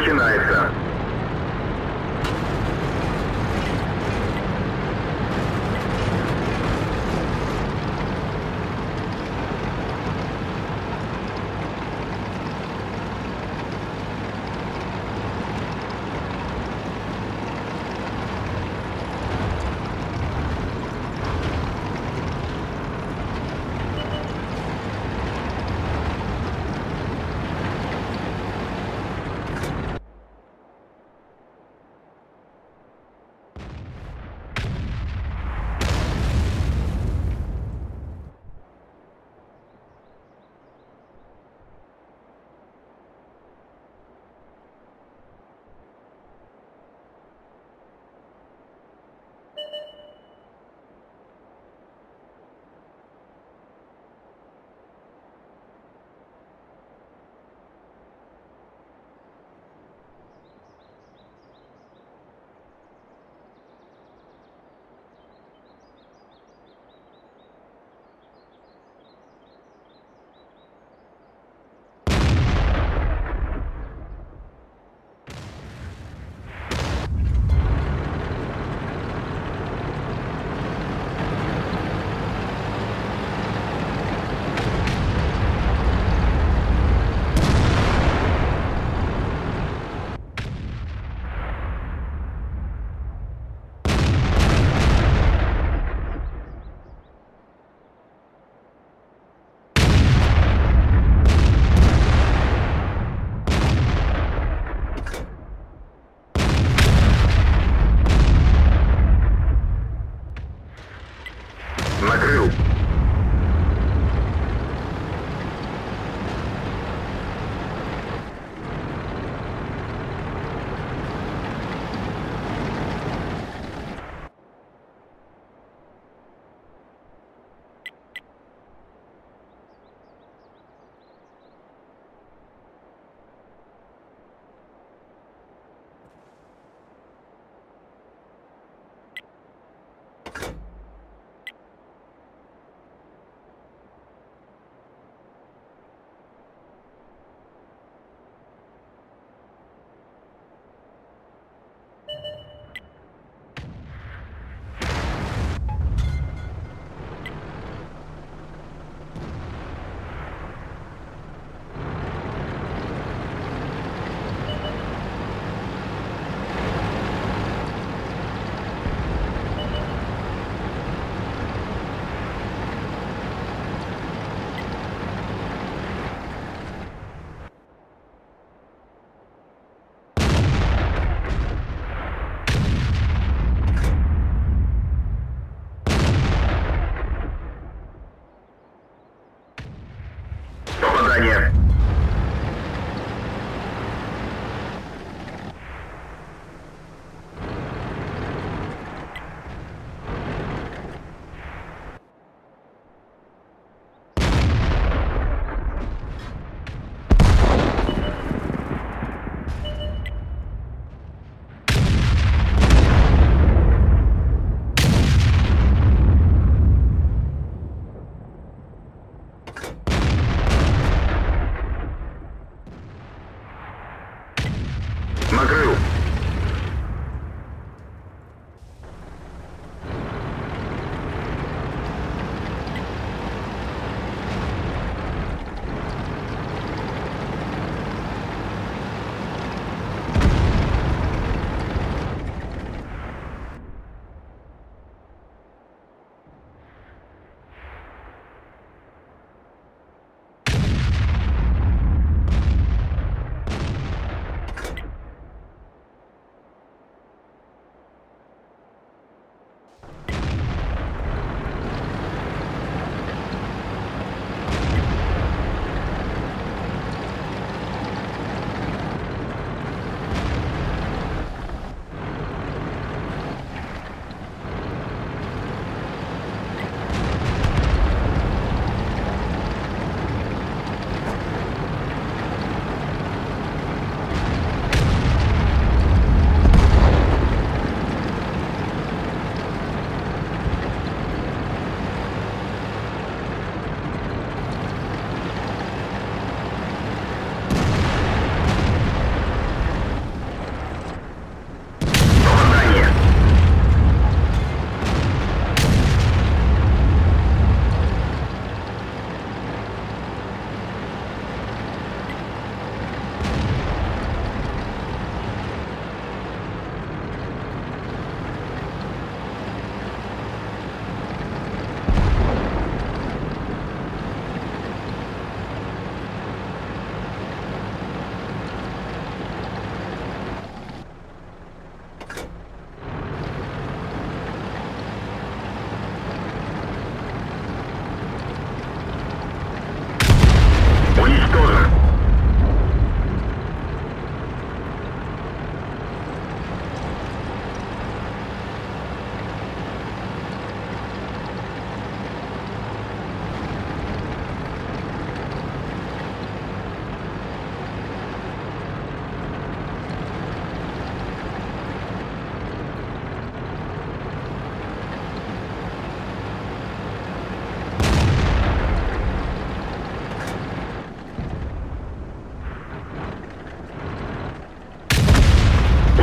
Начинается.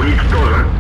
Ник тоже.